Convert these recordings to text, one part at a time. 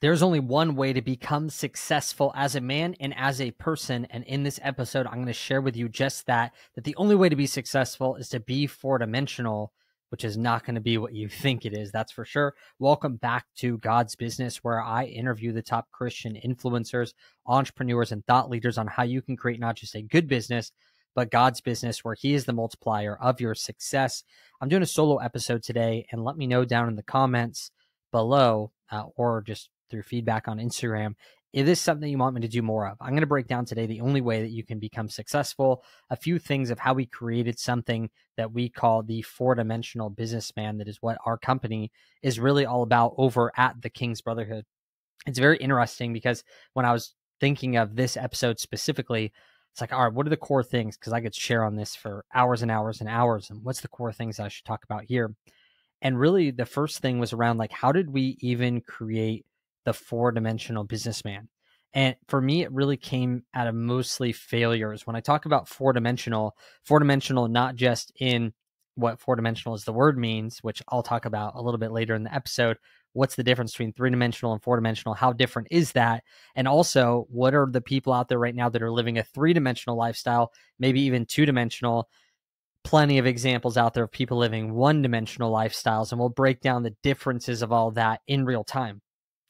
There's only one way to become successful as a man and as a person. And in this episode, I'm going to share with you just that the only way to be successful is to be four-dimensional, which is not going to be what you think it is. That's for sure. Welcome back to God's Business, where I interview the top Christian influencers, entrepreneurs, and thought leaders on how you can create not just a good business, but God's business, where he is the multiplier of your success. I'm doing a solo episode today, and let me know down in the comments below or just through feedback on Instagram, if this is something you want me to do more of. I'm going to break down today the only way that you can become successful, a few things of how we created something that we call the four-dimensional businessman. That is what our company is really all about over at the King's Brotherhood. It's very interesting because when I was thinking of this episode specifically, it's like, all right, what are the core things? Because I could share on this for hours and hours and hours. And what's the core things I should talk about here? And really the first thing was around like, how did we even create the four-dimensional businessman? And for me, it really came out of mostly failures. When I talk about four-dimensional, not just in what four-dimensional is the word means, which I'll talk about a little bit later in the episode. What's the difference between three-dimensional and four-dimensional? How different is that? And also, what are the people out there right now that are living a three-dimensional lifestyle, maybe even two-dimensional? Plenty of examples out there of people living one-dimensional lifestyles, and we'll break down the differences of all that in real time.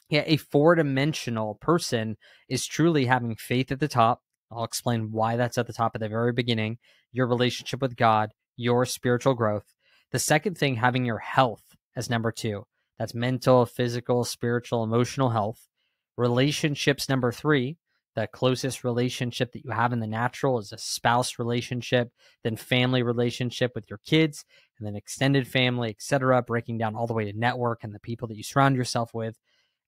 Yeah, a four-dimensional person is truly having faith at the top. I'll explain why that's at the top at the very beginning. Your relationship with God, your spiritual growth. The second thing, having your health as number two. That's mental, physical, spiritual, emotional health. Relationships, number three. The closest relationship that you have in the natural is a spouse relationship, then family relationship with your kids, and then extended family, etc., breaking down all the way to network and the people that you surround yourself with.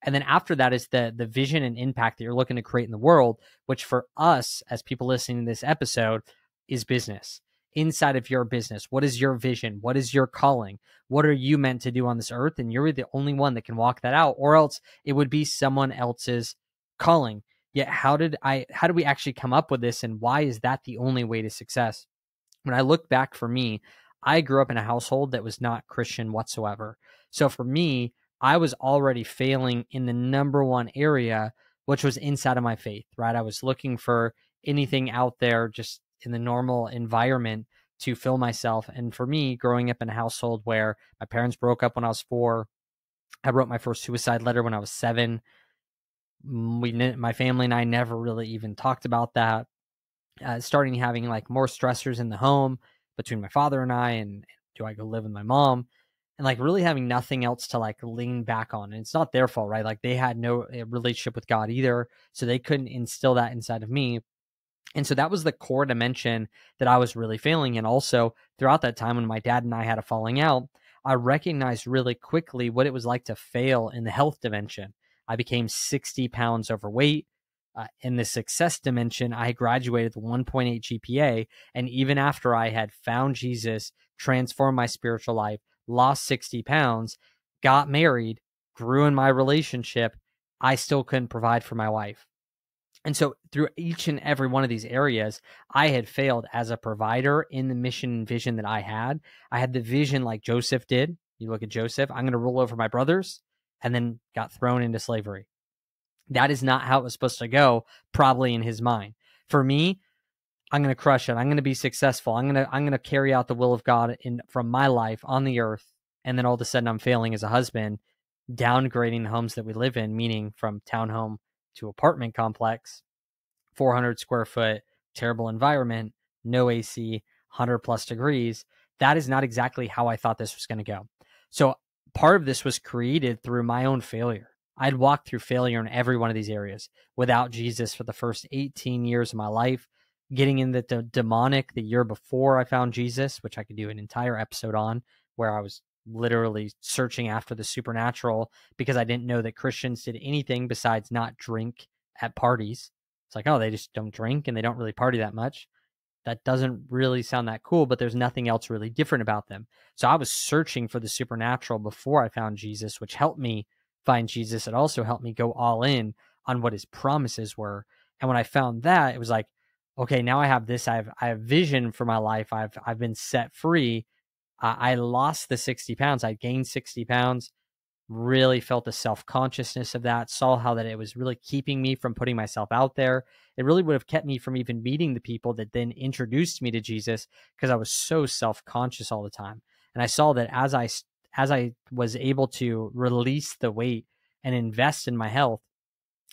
And then after that is the vision and impact that you're looking to create in the world, which for us as people listening to this episode is business. Inside of your business, what is your vision? What is your calling? What are you meant to do on this earth? And you're the only one that can walk that out, or else it would be someone else's calling. Yet how did we actually come up with this, and why is that the only way to success? When I look back, for me, I grew up in a household that was not Christian whatsoever. So for me, I was already failing in the number one area, which was inside of my faith, right? I was looking for anything out there just in the normal environment to fill myself. And for me, growing up in a household where my parents broke up when I was 4, I wrote my first suicide letter when I was 7. My family and I never really even talked about that. Starting having like more stressors in the home between my father and I, and do I go live with my mom? And like really having nothing else to like lean back on. And it's not their fault, right? Like they had no relationship with God either. So they couldn't instill that inside of me. And so that was the core dimension that I was really failing. And also throughout that time when my dad and I had a falling out, I recognized really quickly what it was like to fail in the health dimension. I became 60 pounds overweight. In the success dimension, I graduated with 1.8 GPA. And even after I had found Jesus, transformed my spiritual life, lost 60 pounds, got married, grew in my relationship, I still couldn't provide for my wife. And so through each and every one of these areas, I had failed as a provider in the mission and vision that I had. I had the vision like Joseph did. You look at Joseph, I'm going to rule over my brothers, and then got thrown into slavery. That is not how it was supposed to go, probably in his mind. For me, I'm going to crush it. I'm going to be successful. I'm going to carry out the will of God from my life on the earth. And then all of a sudden I'm failing as a husband, downgrading the homes that we live in, meaning from townhome to apartment complex, 400 square foot, terrible environment, no AC, 100+ degrees. That is not exactly how I thought this was going to go. So part of this was created through my own failure. I'd walked through failure in every one of these areas without Jesus for the first 18 years of my life. Getting in the demonic the year before I found Jesus, which I could do an entire episode on, where I was literally searching after the supernatural because I didn't know that Christians did anything besides not drink at parties. It's like, oh, they just don't drink and they don't really party that much. That doesn't really sound that cool, but there's nothing else really different about them. So I was searching for the supernatural before I found Jesus, which helped me find Jesus. It also helped me go all in on what his promises were. And when I found that, it was like, okay, now I have this. I have vision for my life. I've been set free. I lost the 60 pounds. I gained 60 pounds. really felt the self-consciousness of that, saw how that it was really keeping me from putting myself out there. It really would have kept me from even meeting the people that then introduced me to Jesus, because I was so self-conscious all the time. And I saw that as I was able to release the weight and invest in my health,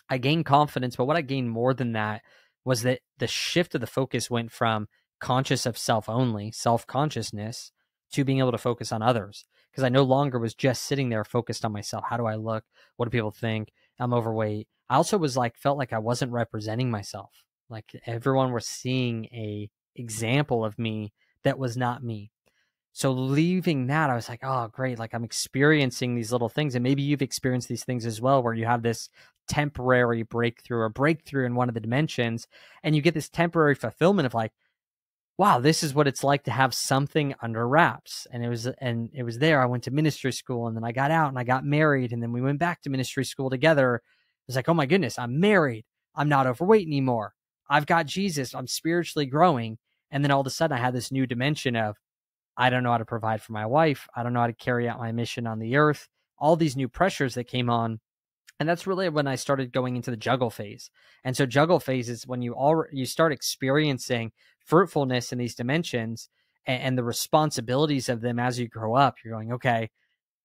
I gained confidence. But what I gained more than that was that the shift of the focus went from conscious of self only, self-consciousness, to being able to focus on others. Because I no longer was just sitting there focused on myself. How do I look? What do people think? I'm overweight. I also was like, felt like I wasn't representing myself. Like everyone was seeing a example of me that was not me. So leaving that, I was like, oh, great. Like I'm experiencing these little things. And maybe you've experienced these things as well, where you have this temporary breakthrough or breakthrough in one of the dimensions. And you get this temporary fulfillment of like, wow, this is what it's like to have something under wraps. And it was there. I went to ministry school, and then I got out and I got married. And then we went back to ministry school together. It was like, oh my goodness, I'm married. I'm not overweight anymore. I've got Jesus. I'm spiritually growing. And then all of a sudden I had this new dimension of, I don't know how to provide for my wife. I don't know how to carry out my mission on the earth. All these new pressures that came on. And that's really when I started going into the juggle phase. And so juggle phase is when you start experiencing fruitfulness in these dimensions and the responsibilities of them as you grow up. You're going, okay,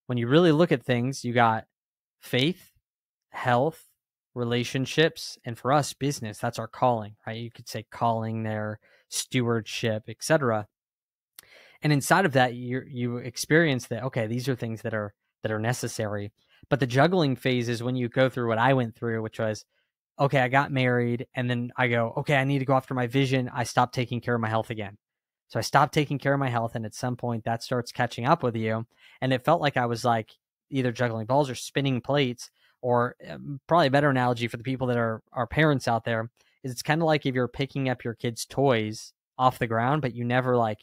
when you really look at things, you got faith, health, relationships, and for us, business. That's our calling, right? You could say calling there, stewardship, etc. And inside of that, you experience that, okay, these are things that are necessary. But the juggling phase is when you go through what I went through, which was, okay, I got married, and then I go, okay, I need to go after my vision. I stopped taking care of my health again. So I stopped taking care of my health, and at some point that starts catching up with you. And it felt like I was like either juggling balls or spinning plates, or probably a better analogy for the people that are parents out there is it's kind of like if you're picking up your kids' toys off the ground, but you never like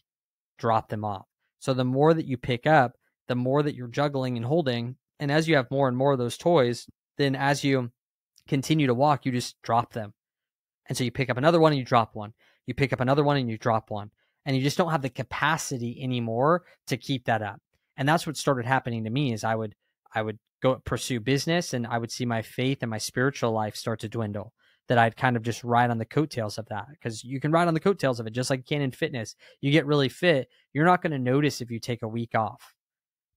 drop them off. So the more that you pick up, the more that you're juggling and holding. And as you have more and more of those toys, then as you continue to walk, you just drop them. And so you pick up another one and you drop one. You pick up another one and you drop one. And you just don't have the capacity anymore to keep that up. And that's what started happening to me is I would go pursue business, and I would see my faith and my spiritual life start to dwindle, that I'd kind of just ride on the coattails of that. Because you can ride on the coattails of it, just like you can in fitness. You get really fit. You're not going to notice if you take a week off,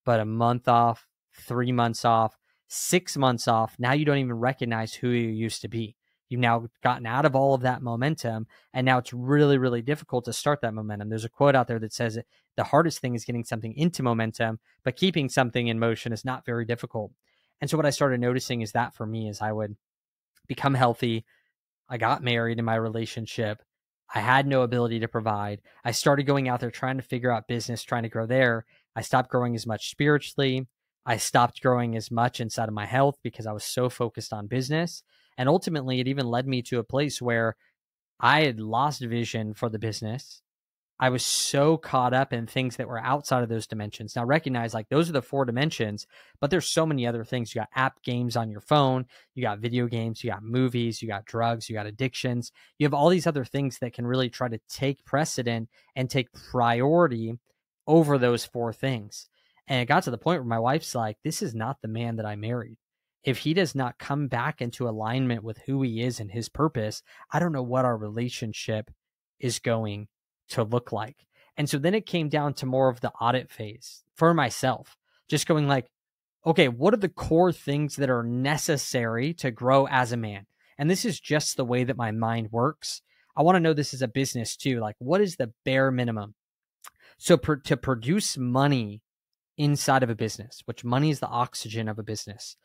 but a month off, 3 months off, 6 months off. Now you don't even recognize who you used to be. You've now gotten out of all of that momentum. And now it's really, really difficult to start that momentum. There's a quote out there that says the hardest thing is getting something into momentum, but keeping something in motion is not very difficult. And so what I started noticing is that for me is I would become healthy. I got married in my relationship. I had no ability to provide. I started going out there trying to figure out business, trying to grow there. I stopped growing as much spiritually. I stopped growing as much inside of my health because I was so focused on business. And ultimately, it even led me to a place where I had lost vision for the business. I was so caught up in things that were outside of those dimensions. Now recognize like those are the four dimensions, but there's so many other things. You got app games on your phone, you got video games, you got movies, you got drugs, you got addictions. You have all these other things that can really try to take precedent and take priority over those four things. And it got to the point where my wife's like, this is not the man that I married. If he does not come back into alignment with who he is and his purpose, I don't know what our relationship is going to look like. And so then it came down to more of the audit phase for myself, just going like, okay, what are the core things that are necessary to grow as a man? And this is just the way that my mind works. I want to know this is a business too. Like, what is the bare minimum? So to produce money inside of a business, which money is the oxygen of a business.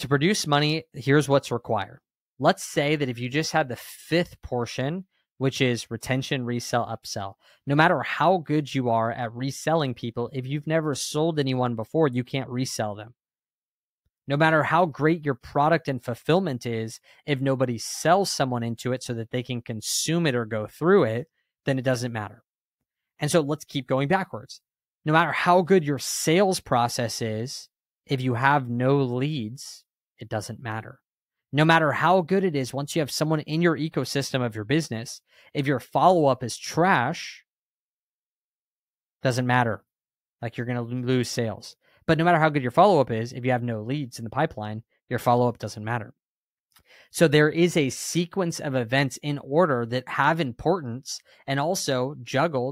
To produce money, here's what's required. Let's say that if you just had the fifth portion, which is retention, resell, upsell, no matter how good you are at reselling people, if you've never sold anyone before, you can't resell them. No matter how great your product and fulfillment is, if nobody sells someone into it so that they can consume it or go through it, then it doesn't matter. And so let's keep going backwards. No matter how good your sales process is, if you have no leads, it doesn't matter. No matter how good it is, once you have someone in your ecosystem of your business, if your follow-up is trash, doesn't matter. Like you're going to lose sales. But no matter how good your follow-up is, if you have no leads in the pipeline, your follow-up doesn't matter. So there is a sequence of events in order that have importance and also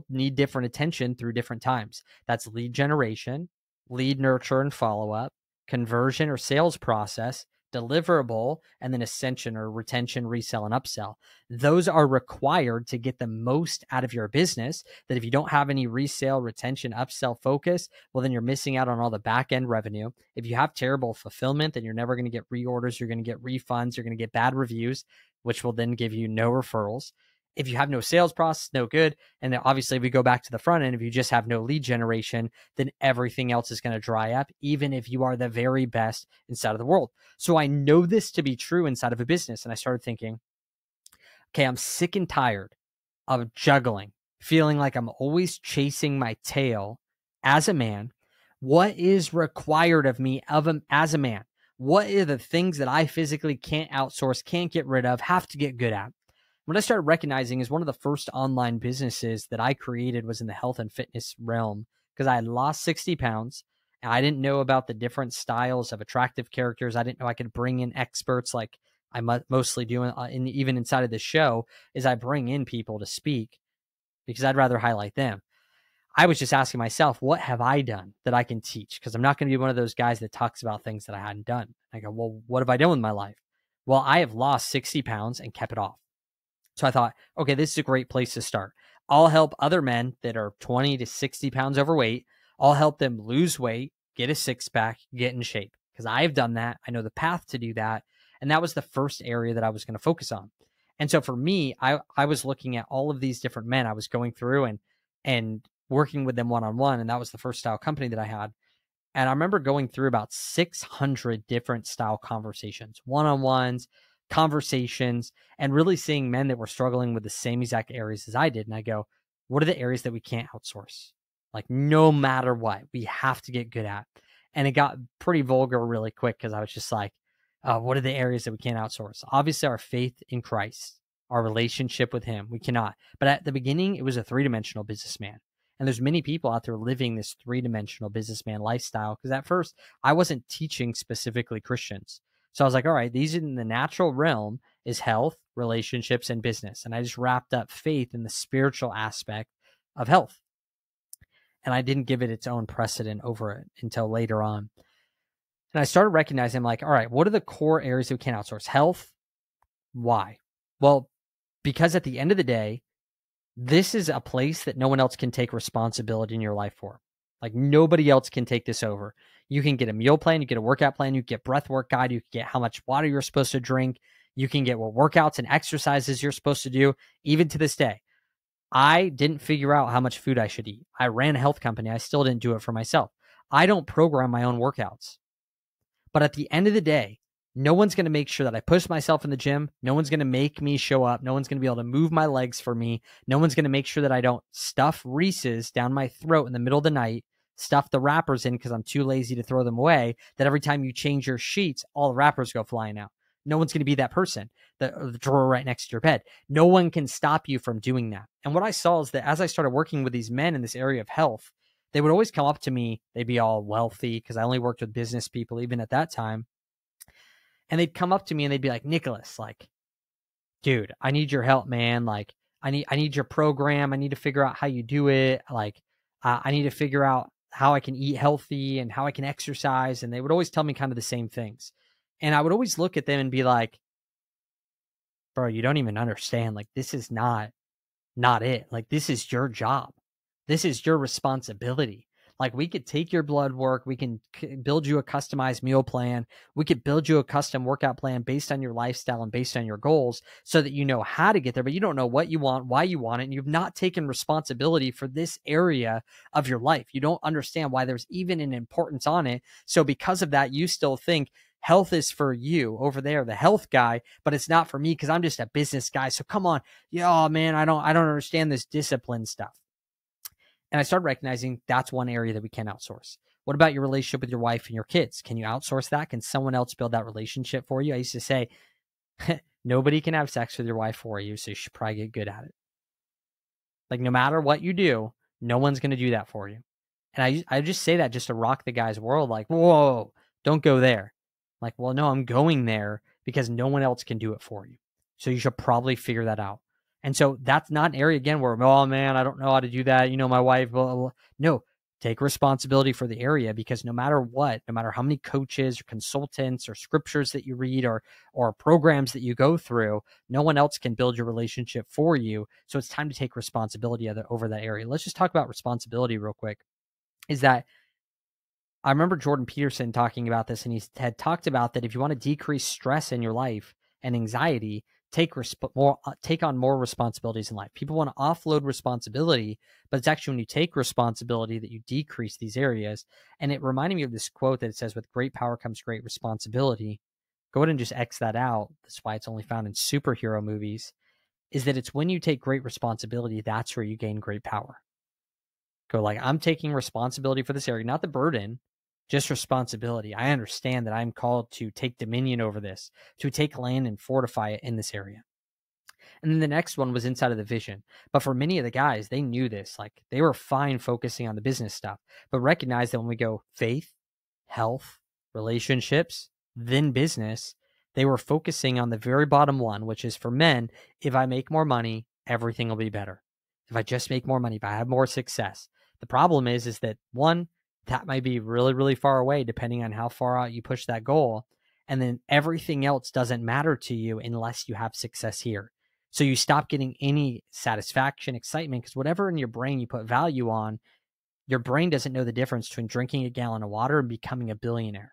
need different attention through different times. That's lead generation, lead nurture and follow-up, conversion or sales process, deliverable, and then ascension or retention, resell, and upsell. Those are required to get the most out of your business. That if you don't have any resale, retention, upsell focus, well, then you're missing out on all the back end revenue. If you have terrible fulfillment, then you're never going to get reorders. You're going to get refunds. You're going to get bad reviews, which will then give you no referrals. If you have no sales process, no good. And then obviously we go back to the front end. If you just have no lead generation, then everything else is going to dry up, even if you are the very best inside of the world. So I know this to be true inside of a business. And I started thinking, okay, I'm sick and tired of juggling, feeling like I'm always chasing my tail as a man. What is required of me as a man? What are the things that I physically can't outsource, can't get rid of, have to get good at? What I started recognizing is one of the first online businesses that I created was in the health and fitness realm, because I had lost 60 pounds. And I didn't know about the different styles of attractive characters. I didn't know I could bring in experts like I mostly do, even inside of this show, is I bring in people to speak because I'd rather highlight them. I was just asking myself, what have I done that I can teach? Because I'm not going to be one of those guys that talks about things that I hadn't done. I go, well, what have I done with my life? Well, I have lost 60 pounds and kept it off. So I thought, okay, this is a great place to start. I'll help other men that are 20 to 60 pounds overweight. I'll help them lose weight, get a six-pack, get in shape, because I've done that. I know the path to do that. And that was the first area that I was going to focus on. And so for me, I was looking at all of these different men. I was going through and working with them one-on-one. And that was the first style company that I had. And I remember going through about 600 different style conversations, one-on-ones, conversations, and really seeing men that were struggling with the same exact areas as I did. And I go, what are the areas that we can't outsource? Like, no matter what, we have to get good at. And it got pretty vulgar really quick, because I was just like, what are the areas that we can't outsource? Obviously, our faith in Christ, our relationship with him, we cannot. But at the beginning, it was a three-dimensional businessman. And there's many people out there living this three-dimensional businessman lifestyle, because at first, I wasn't teaching specifically Christians. So I was like, all right, these in the natural realm is health, relationships, and business. And I just wrapped up faith in the spiritual aspect of health. And I didn't give it its own precedent over it until later on. And I started recognizing, like, all right, what are the core areas that we can't outsource? Health. Why? Well, because at the end of the day, this is a place that no one else can take responsibility in your life for. Like, nobody else can take this over. You can get a meal plan, you get a workout plan, you get breath work guide, you get how much water you're supposed to drink, you can get what workouts and exercises you're supposed to do. Even to this day, I didn't figure out how much food I should eat. I ran a health company. I still didn't do it for myself. I don't program my own workouts. But at the end of the day, no one's going to make sure that I push myself in the gym. No one's going to make me show up. No one's going to be able to move my legs for me. No one's going to make sure that I don't stuff Reese's down my throat in the middle of the night, stuff the wrappers in because I'm too lazy to throw them away, that every time you change your sheets, all the wrappers go flying out. No one's going to be that person, the drawer right next to your bed. No one can stop you from doing that. And what I saw is that as I started working with these men in this area of health, they would always come up to me. They'd be all wealthy, because I only worked with business people even at that time. And they'd come up to me and they'd be like, Nicholas, like, dude, I need your help, man. Like, I need your program. I need to figure out how you do it. Like, I need to figure out how I can eat healthy and how I can exercise. And they would always tell me kind of the same things. And I would always look at them and be like, bro, you don't even understand. Like, this is not it. Like, this is your job. This is your responsibility. Like, we could take your blood work. We can build you a customized meal plan. We could build you a custom workout plan based on your lifestyle and based on your goals, so that you know how to get there, but you don't know what you want, why you want it. And you've not taken responsibility for this area of your life. You don't understand why there's even an importance on it. So because of that, you still think health is for you over there, the health guy, but it's not for me because I'm just a business guy. So come on. Yeah, man, I don't understand this discipline stuff. And I started recognizing that's one area that we can outsource. What about your relationship with your wife and your kids? Can you outsource that? Can someone else build that relationship for you? I used to say, nobody can have sex with your wife for you, so you should probably get good at it. Like, no matter what you do, no one's going to do that for you. And I just say that just to rock the guy's world, like, whoa, don't go there. Like, well, no, I'm going there because no one else can do it for you. So you should probably figure that out. And so that's not an area, again, where, oh, man, I don't know how to do that. You know, my wife, blah, blah, blah. No, take responsibility for the area, because no matter what, no matter how many coaches or consultants or scriptures that you read or programs that you go through, no one else can build your relationship for you. So it's time to take responsibility over that area. Let's just talk about responsibility real quick. Is that I remember Jordan Peterson talking about this, and he had talked about that if you want to decrease stress in your life and anxiety, take on more responsibilities in life. People want to offload responsibility, but it's actually when you take responsibility that you decrease these areas. And it reminded me of this quote that it says, with great power comes great responsibility. Go ahead and just X that out. That's why it's only found in superhero movies, is that it's when you take great responsibility, that's where you gain great power. Go like, I'm taking responsibility for this area, not the burden, just responsibility. I understand that I'm called to take dominion over this, to take land and fortify it in this area. And then the next one was inside of the vision. But for many of the guys, they knew this, like they were fine focusing on the business stuff, but recognize that when we go faith, health, relationships, then business, they were focusing on the very bottom one, which is for men, if I make more money, everything will be better. If I just make more money, if I have more success. The problem is that one, that might be really, really far away depending on how far out you push that goal. And then everything else doesn't matter to you unless you have success here. So you stop getting any satisfaction, excitement, because whatever in your brain you put value on, your brain doesn't know the difference between drinking a gallon of water and becoming a billionaire.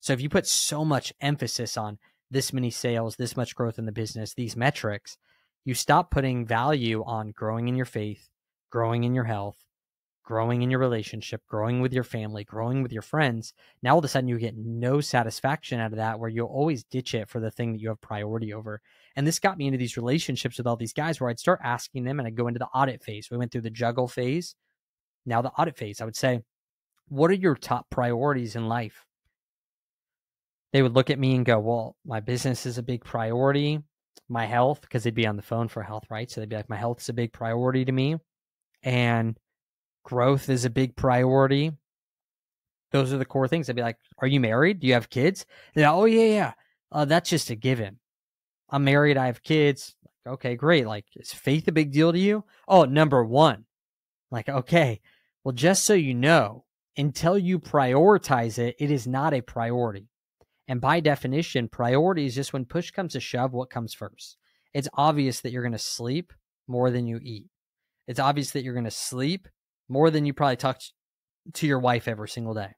So if you put so much emphasis on this many sales, this much growth in the business, these metrics, you stop putting value on growing in your faith, growing in your health, growing in your relationship, growing with your family, growing with your friends. Now, all of a sudden, you get no satisfaction out of that, where you'll always ditch it for the thing that you have priority over. And this got me into these relationships with all these guys where I'd start asking them, and I'd go into the audit phase. We went through the juggle phase. Now the audit phase, I would say, what are your top priorities in life? They would look at me and go, well, my business is a big priority. My health, because they'd be on the phone for health, right? So they'd be like, my health's a big priority to me, and growth is a big priority. Those are the core things. I'd be like, are you married? Do you have kids? They're like, oh, yeah. That's just a given. I'm married. I have kids. Like, okay, great. Like, is faith a big deal to you? Oh, number one. Like, okay, well, just so you know, until you prioritize it, it is not a priority. And by definition, priority is just when push comes to shove, what comes first. It's obvious that you're going to sleep more than you eat. It's obvious that you're going to sleep more than you probably talk to your wife every single day.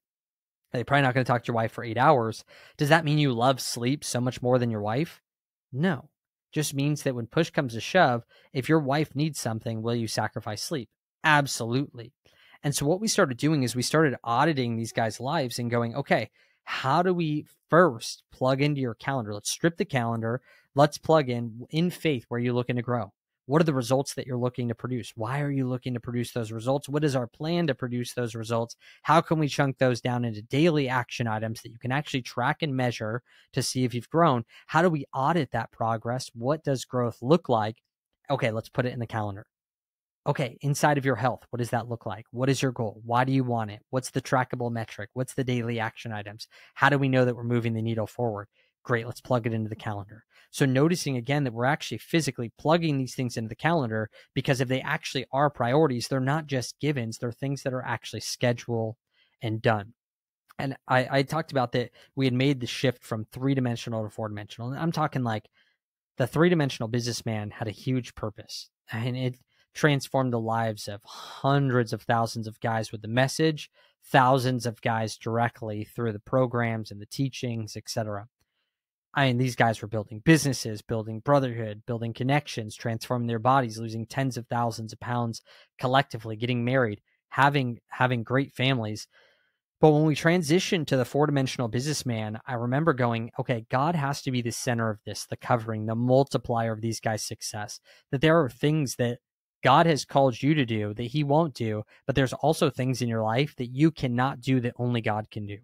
They're probably not going to talk to your wife for 8 hours. Does that mean you love sleep so much more than your wife? No. Just means that when push comes to shove, if your wife needs something, will you sacrifice sleep? Absolutely. And so what we started doing is we started auditing these guys' lives and going, okay, how do we first plug into your calendar? Let's strip the calendar. Let's plug in faith, where you're looking to grow. What are the results that you're looking to produce? Why are you looking to produce those results? What is our plan to produce those results? How can we chunk those down into daily action items that you can actually track and measure to see if you've grown? How do we audit that progress? What does growth look like? Okay, let's put it in the calendar. Okay, inside of your health, what does that look like? What is your goal? Why do you want it? What's the trackable metric? What's the daily action items? How do we know that we're moving the needle forward? Great, let's plug it into the calendar. So noticing again that we're actually physically plugging these things into the calendar, because if they actually are priorities, they're not just givens, they're things that are actually scheduled and done. And I talked about that we had made the shift from three-dimensional to four-dimensional. And I'm talking like the three-dimensional businessman had a huge purpose, and it transformed the lives of hundreds of thousands of guys with the message, thousands of guys directly through the programs and the teachings, etc. I mean, these guys were building businesses, building brotherhood, building connections, transforming their bodies, losing tens of thousands of pounds collectively, getting married, having great families. But when we transitioned to the four-dimensional businessman, I remember going, okay, God has to be the center of this, the covering, the multiplier of these guys' success, that there are things that God has called you to do that he won't do, but there's also things in your life that you cannot do that only God can do.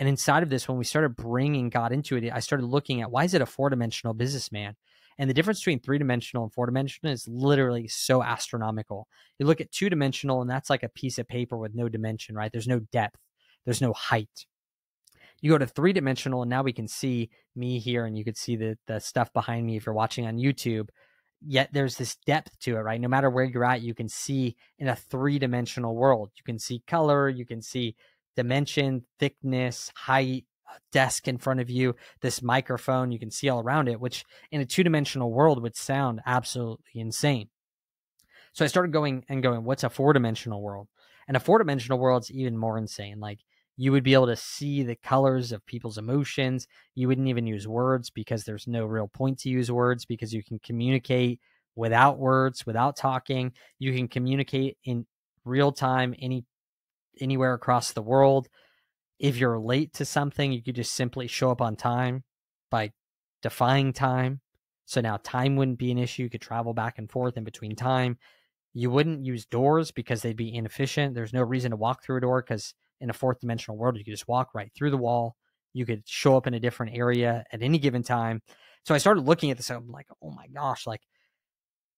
And inside of this, when we started bringing God into it, I started looking at, why is it a four-dimensional businessman? And the difference between three-dimensional and four-dimensional is literally so astronomical. You look at two-dimensional, and that's like a piece of paper with no dimension, right? There's no depth. There's no height. You go to three-dimensional, and now we can see me here, and you could see the stuff behind me if you're watching on YouTube. Yet there's this depth to it, right? No matter where you're at, you can see in a three-dimensional world. You can see color. You can see dimension, thickness, height, desk in front of you, this microphone. You can see all around it, which in a two-dimensional world would sound absolutely insane. So I started going, what's a four-dimensional world? And a four-dimensional world is even more insane. Like, you would be able to see the colors of people's emotions. You wouldn't even use words because there's no real point to use words, because you can communicate without words, without talking. You can communicate in real time, anywhere across the world. If you're late to something, you could just simply show up on time by defying time. So now time wouldn't be an issue. You could travel back and forth in between time. You wouldn't use doors because they'd be inefficient. There's no reason to walk through a door, because in a fourth dimensional world, you could just walk right through the wall. You could show up in a different area at any given time. So I started looking at this. I'm like, oh my gosh, like,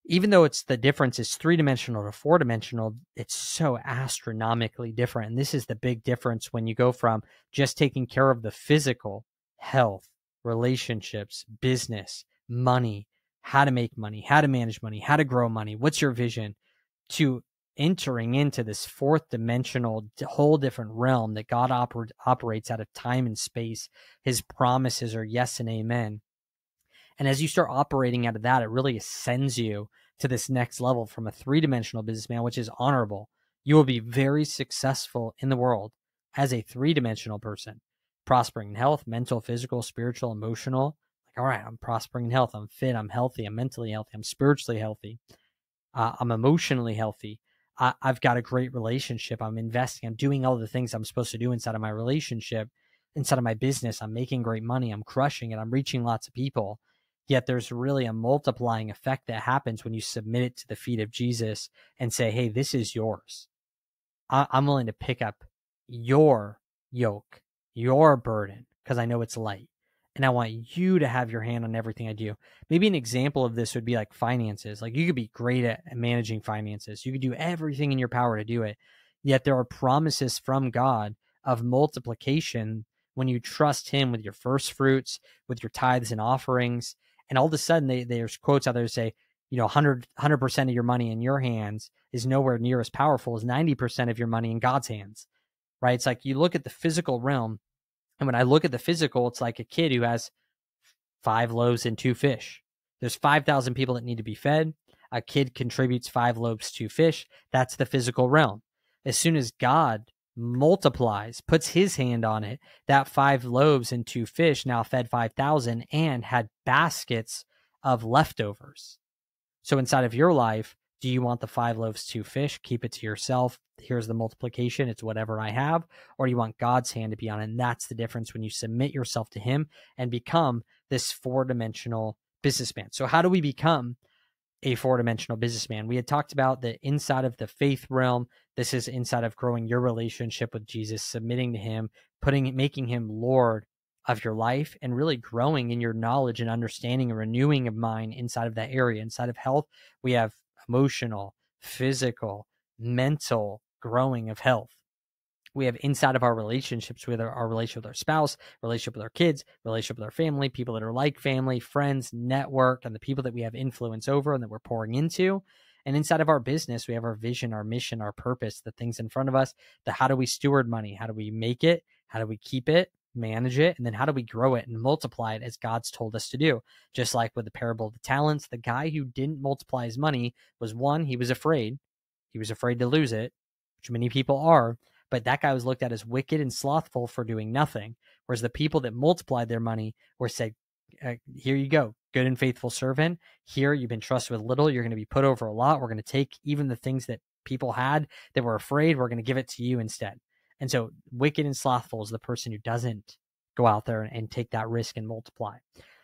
even though it's the difference is three-dimensional to four-dimensional, it's so astronomically different. And this is the big difference when you go from just taking care of the physical, health, relationships, business, money, how to make money, how to manage money, how to grow money, what's your vision, to entering into this fourth dimensional, whole different realm that God operates out of time and space. His promises are yes and amen. And as you start operating out of that, it really ascends you to this next level from a three-dimensional businessman, which is honorable. You will be very successful in the world as a three-dimensional person, prospering in health, mental, physical, spiritual, emotional. Like, all right, I'm prospering in health. I'm fit. I'm healthy. I'm mentally healthy. I'm spiritually healthy. I'm emotionally healthy. I've got a great relationship. I'm investing. I'm doing all the things I'm supposed to do inside of my relationship, inside of my business. I'm making great money. I'm crushing it. I'm reaching lots of people. Yet there's really a multiplying effect that happens when you submit it to the feet of Jesus and say, hey, this is yours. I'm willing to pick up your yoke, your burden, because I know it's light. And I want you to have your hand on everything I do. Maybe an example of this would be like finances. Like, you could be great at managing finances. You could do everything in your power to do it. Yet there are promises from God of multiplication when you trust him with your first fruits, with your tithes and offerings. And all of a sudden, there's quotes out there that say, you know, 100% of your money in your hands is nowhere near as powerful as 90% of your money in God's hands, right? It's like, you look at the physical realm, and when I look at the physical, it's like a kid who has 5 loaves and 2 fish. There's 5,000 people that need to be fed. A kid contributes 5 loaves, 2 fish. That's the physical realm. As soon as God multiplies, puts his hand on it, that 5 loaves and 2 fish now fed 5,000 and had baskets of leftovers. So inside of your life, do you want the 5 loaves, 2 fish? Keep it to yourself. Here's the multiplication. It's whatever I have. Or do you want God's hand to be on it? And that's the difference when you submit yourself to him and become this four-dimensional businessman. So how do we become a four-dimensional businessman? We had talked about the inside of the faith realm. This is inside of growing your relationship with Jesus, submitting to him, making him Lord of your life, and really growing in your knowledge and understanding and renewing of mind inside of that area. Inside of health, we have emotional, physical, mental growing of health. We have inside of our relationships, with our relationship with our spouse, relationship with our kids, relationship with our family, people that are like family, friends, network, and the people that we have influence over and that we're pouring into. And inside of our business, we have our vision, our mission, our purpose, the things in front of us, the how do we steward money? How do we make it? How do we keep it, manage it? And then how do we grow it and multiply it as God's told us to do? Just like with the parable of the talents, the guy who didn't multiply his money was, one, he was afraid. He was afraid to lose it, which many people are. But that guy was looked at as wicked and slothful for doing nothing. Whereas the people that multiplied their money were said, here you go, good and faithful servant. Here, you've been trusted with little. You're going to be put over a lot. We're going to take even the things that people had that were afraid. We're going to give it to you instead. And so wicked and slothful is the person who doesn't go out there and take that risk and multiply.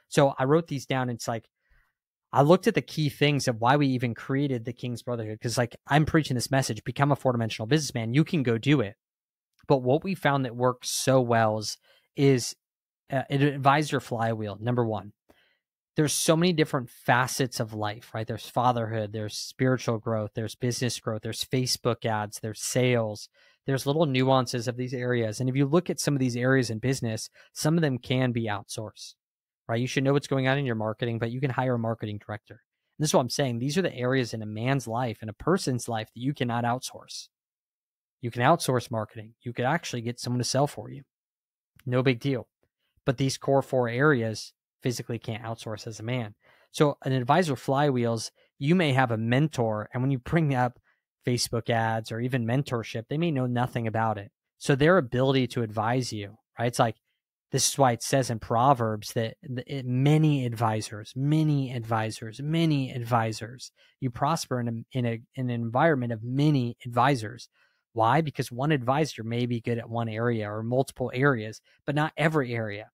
So I wrote these down. It's like, I looked at the key things of why we even created the King's Brotherhood, because like, I'm preaching this message, become a four-dimensional businessman. You can go do it. But what we found that works so well is an advisor flywheel. Number one, there's so many different facets of life, right? There's fatherhood, there's spiritual growth, there's business growth, there's Facebook ads, there's sales, there's little nuances of these areas. And if you look at some of these areas in business, some of them can be outsourced, right? You should know what's going on in your marketing, but you can hire a marketing director. And this is what I'm saying. These are the areas in a man's life, in a person's life, that you cannot outsource. You can outsource marketing. You could actually get someone to sell for you. No big deal. But these core four areas physically can't outsource as a man. So an advisor flywheels, you may have a mentor. And when you bring up Facebook ads or even mentorship, they may know nothing about it. So their ability to advise you, right? It's like, this is why it says in Proverbs that many advisors, you prosper in an environment of many advisors. Why? Because one advisor may be good at one area or multiple areas, but not every area.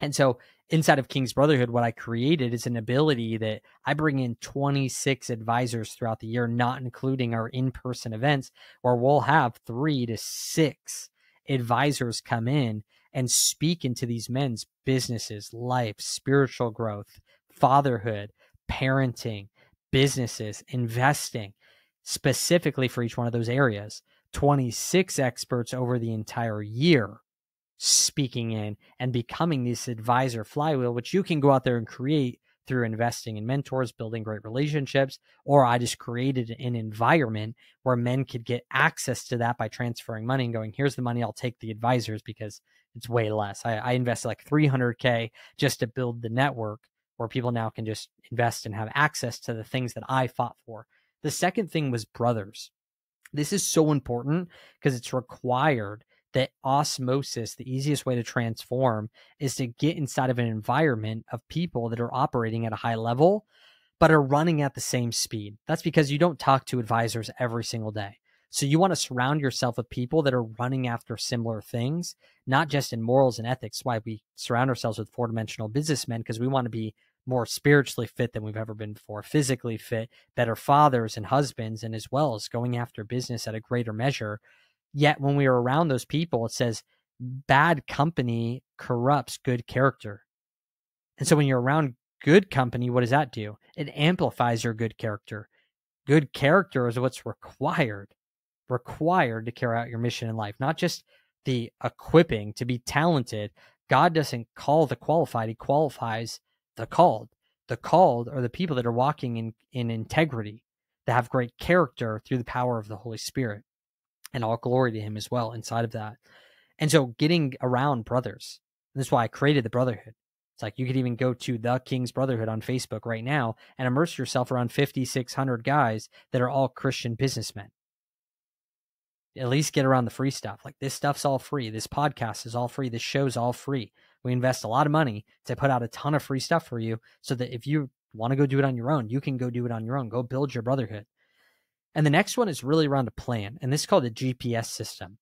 And so inside of King's Brotherhood, what I created is an ability that I bring in 26 advisors throughout the year, not including our in-person events, where we'll have 3 to 6 advisors come in and speak into these men's businesses, life, spiritual growth, fatherhood, parenting, businesses, investing, specifically for each one of those areas. 26 experts over the entire year speaking in and becoming this advisor flywheel, which you can go out there and create through investing in mentors, building great relationships, or I just created an environment where men could get access to that by transferring money and going, here's the money, I'll take the advisors because it's way less. I invested like $300K just to build the network where people now can just invest and have access to the things that I fought for. The second thing was brothers. This is so important because it's required that osmosis, the easiest way to transform, is to get inside of an environment of people that are operating at a high level, but are running at the same speed. That's because you don't talk to advisors every single day. So you want to surround yourself with people that are running after similar things, not just in morals and ethics. Why we surround ourselves with four-dimensional businessmen, because we want to be more spiritually fit than we've ever been before, physically fit, better fathers and husbands, and as well as going after business at a greater measure. Yet when we are around those people, it says bad company corrupts good character. And so when you're around good company, what does that do? It amplifies your good character. Good character is what's required to carry out your mission in life, not just the equipping to be talented. God doesn't call the qualified. He qualifies the called. The called are the people that are walking in integrity, that have great character through the power of the Holy Spirit, and all glory to him as well inside of that. And so getting around brothers, this is why I created the Brotherhood. It's like you could even go to the King's Brotherhood on Facebook right now and immerse yourself around 5,600 guys that are all Christian businessmen. At least get around the free stuff. Like this stuff's all free. This podcast is all free. This show's all free. We invest a lot of money to put out a ton of free stuff for you so that if you want to go do it on your own, you can go do it on your own. Go build your brotherhood. And the next one is really around a plan. And this is called the GPS system.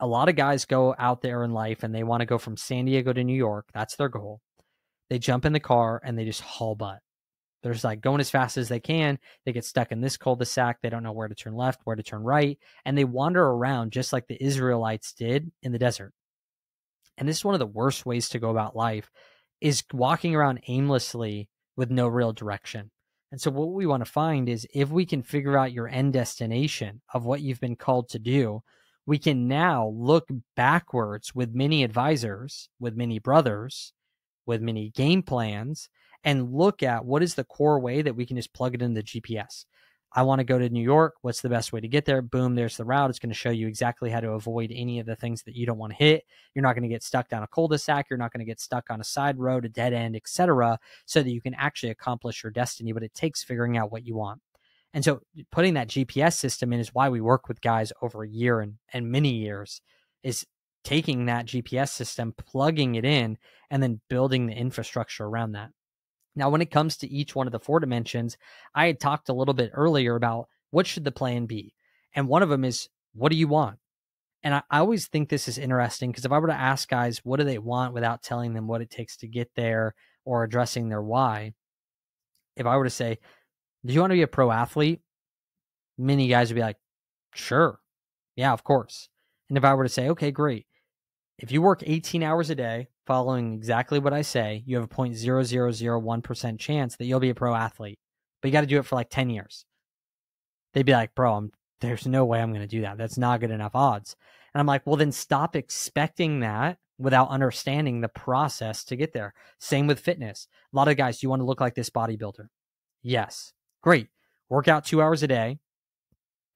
A lot of guys go out there in life and they want to go from San Diego to New York. That's their goal. They jump in the car and they just haul butt. They're just like going as fast as they can. They get stuck in this cul-de-sac. They don't know where to turn left, where to turn right. And they wander around just like the Israelites did in the desert. And this is one of the worst ways to go about life, is walking around aimlessly with no real direction. And so what we want to find is if we can figure out your end destination of what you've been called to do, we can now look backwards with many advisors, with many brothers, with many game plans, and look at what is the core way that we can just plug it in the GPS. I want to go to New York. What's the best way to get there? Boom, there's the route. It's going to show you exactly how to avoid any of the things that you don't want to hit. You're not going to get stuck down a cul-de-sac. You're not going to get stuck on a side road, a dead end, etc., so that you can actually accomplish your destiny. But it takes figuring out what you want. And so putting that GPS system in is why we work with guys over a year and many years, is taking that GPS system, plugging it in, and then building the infrastructure around that. Now, when it comes to each one of the four dimensions, I had talked a little bit earlier about what should the plan be? And one of them is, what do you want? And I always think this is interesting because if I were to ask guys, what do they want without telling them what it takes to get there or addressing their why? If I were to say, do you want to be a pro athlete? Many guys would be like, sure. Yeah, of course. And if I were to say, okay, great. If you work 18 hours a day, following exactly what I say, you have a 0.0001% chance that you'll be a pro athlete. But you got to do it for like 10 years. They'd be like, bro, there's no way I'm going to do that. That's not good enough odds. And I'm like, well, then stop expecting that without understanding the process to get there. Same with fitness. A lot of guys, do you want to look like this bodybuilder? Yes. Great. Work out 2 hours a day,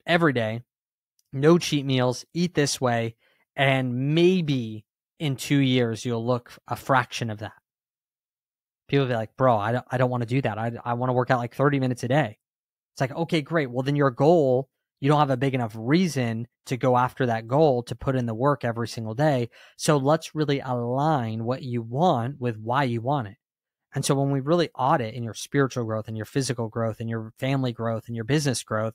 every day, no cheat meals, eat this way, and maybe in 2 years, you'll look a fraction of that. People will be like, bro, I don't want to do that. I want to work out like 30 minutes a day. It's like, okay, great. Well, then your goal, you don't have a big enough reason to go after that goal to put in the work every single day. So let's really align what you want with why you want it. And so when we really audit in your spiritual growth and your physical growth and your family growth and your business growth,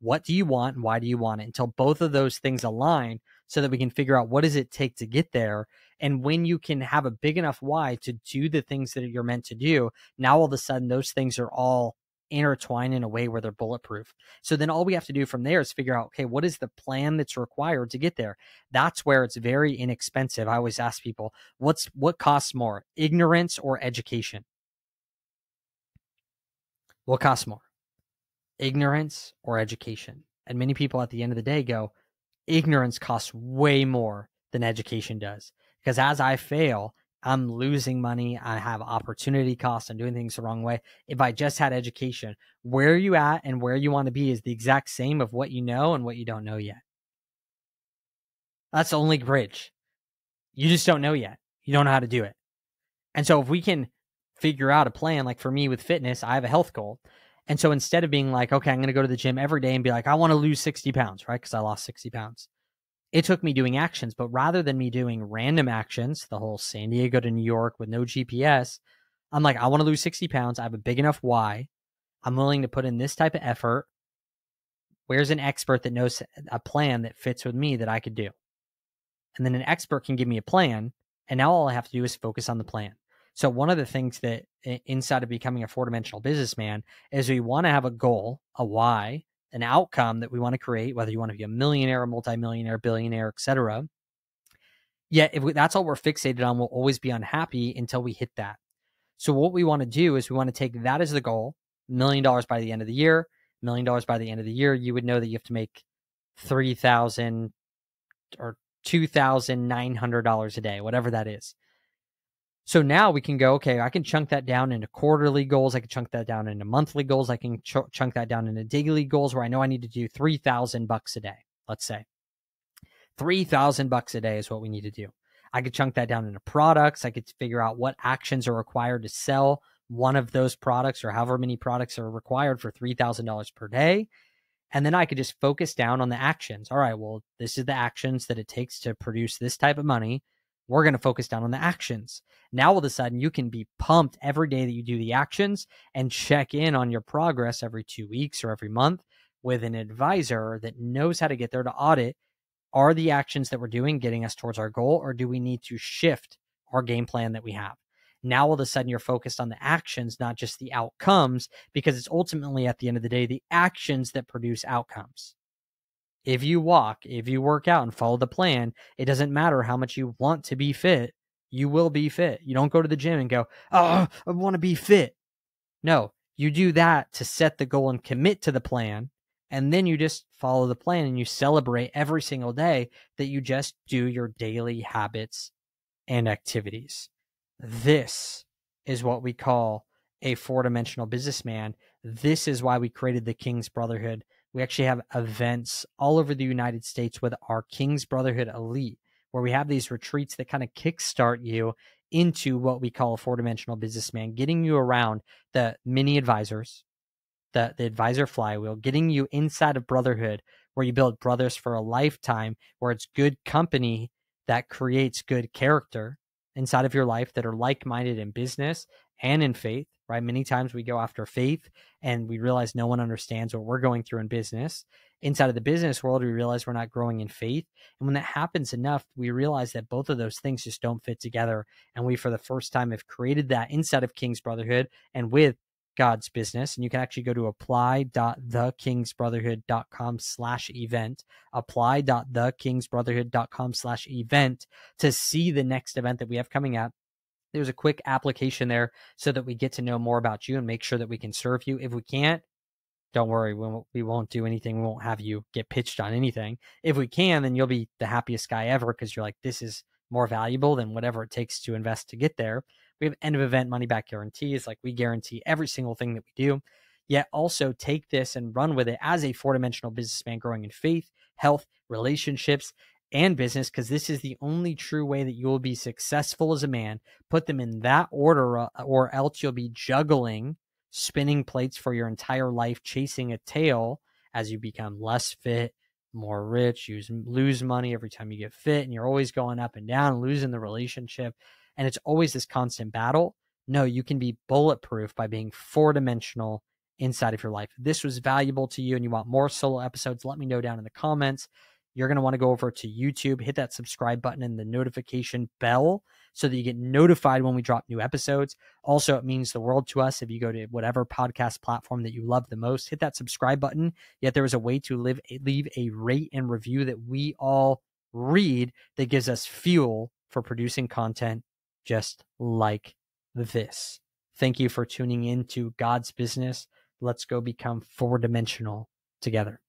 what do you want and why do you want it? Until both of those things align so that we can figure out what does it take to get there. And when you can have a big enough why to do the things that you're meant to do, now all of a sudden those things are all intertwine in a way where they're bulletproof. So then all we have to do from there is figure out, okay, what is the plan that's required to get there? That's where it's very inexpensive. I always ask people, what costs more, ignorance or education? What costs more, ignorance or education? And many people at the end of the day go, ignorance costs way more than education does. Because as I fail, I'm losing money. I have opportunity costs. I'm doing things the wrong way. If I just had education, where you at and where you want to be is the exact same of what you know and what you don't know yet. That's the only bridge. You just don't know yet. You don't know how to do it. And so if we can figure out a plan, like for me with fitness, I have a health goal. And so instead of being like, okay, I'm going to go to the gym every day and be like, I want to lose 60 pounds, right? Because I lost 60 pounds. It took me doing actions, but rather than me doing random actions, the whole San Diego to New York with no GPS, I'm like, I want to lose 60 pounds. I have a big enough why. I'm willing to put in this type of effort. Where's an expert that knows a plan that fits with me that I could do? And then an expert can give me a plan. And now all I have to do is focus on the plan. So one of the things that inside of becoming a four-dimensional businessman is we want to have a goal, a why, an outcome that we want to create, whether you want to be a millionaire, a multimillionaire, billionaire, etc. Yet if that's all we're fixated on, we'll always be unhappy until we hit that. So what we want to do is we want to take that as the goal, $1 million by the end of the year, $1 million by the end of the year. You would know that you have to make $3,000 or $2,900 a day, whatever that is. So now we can go, okay, I can chunk that down into quarterly goals. I can chunk that down into monthly goals. I can chunk that down into daily goals where I know I need to do 3,000 bucks a day. Let's say 3,000 bucks a day is what we need to do. I could chunk that down into products. I could figure out what actions are required to sell one of those products or however many products are required for $3,000 per day. And then I could just focus down on the actions. All right, well, this is the actions that it takes to produce this type of money. We're going to focus down on the actions. Now, all of a sudden, you can be pumped every day that you do the actions and check in on your progress every 2 weeks or every month with an advisor that knows how to get there to audit. Are the actions that we're doing getting us towards our goal, or do we need to shift our game plan that we have? Now, all of a sudden, you're focused on the actions, not just the outcomes, because it's ultimately at the end of the day, the actions that produce outcomes. If you walk, if you work out and follow the plan, it doesn't matter how much you want to be fit. You will be fit. You don't go to the gym and go, oh, I want to be fit. No, you do that to set the goal and commit to the plan. And then you just follow the plan and you celebrate every single day that you just do your daily habits and activities. This is what we call a four-dimensional businessman. This is why we created the King's Brotherhood. We actually have events all over the United States with our King's Brotherhood Elite, where we have these retreats that kind of kickstart you into what we call a four-dimensional businessman, getting you around the mini advisors, the advisor flywheel, getting you inside of brotherhood, where you build brothers for a lifetime, where it's good company that creates good character inside of your life that are like-minded in business and in faith. Right? Many times we go after faith and we realize no one understands what we're going through in business. Inside of the business world, we realize we're not growing in faith. And when that happens enough, we realize that both of those things just don't fit together. And we, for the first time, have created that inside of King's Brotherhood and with God's Business, and you can actually go to apply.thekingsbrotherhood.com/event, apply.thekingsbrotherhood.com/event to see the next event that we have coming up. There's a quick application there so that we get to know more about you and make sure that we can serve you. If we can't, don't worry, we won't do anything. We won't have you get pitched on anything. If we can, then you'll be the happiest guy ever because you're like, this is more valuable than whatever it takes to invest to get there. We have end of event money back guarantees. Like, we guarantee every single thing that we do, yet also take this and run with it as a 4-dimensional businessman growing in faith, health, relationships, and business, because this is the only true way that you will be successful as a man. Put them in that order, or else you'll be juggling, spinning plates for your entire life, chasing a tail as you become less fit, more rich, you lose money every time you get fit, and you're always going up and down, losing the relationship. And it's always this constant battle. No, you can be bulletproof by being 4-dimensional inside of your life. If this was valuable to you and you want more solo episodes, let me know down in the comments. You're going to want to go over to YouTube, hit that subscribe button and the notification bell so that you get notified when we drop new episodes. Also, it means the world to us if you go to whatever podcast platform that you love the most, hit that subscribe button. Yet there is a way to leave a rate and review that we all read that gives us fuel for producing content just like this. Thank you for tuning in to God's Business. Let's go become 4-dimensional together.